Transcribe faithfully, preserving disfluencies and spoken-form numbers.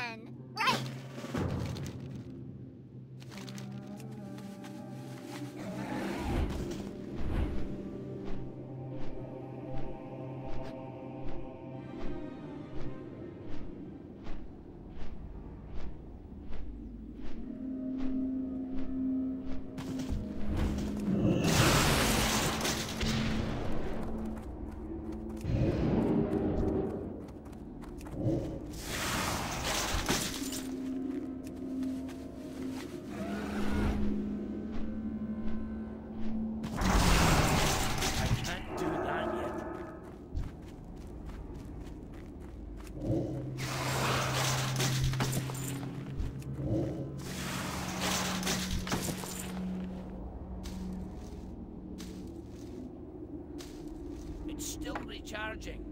One, right. Still recharging.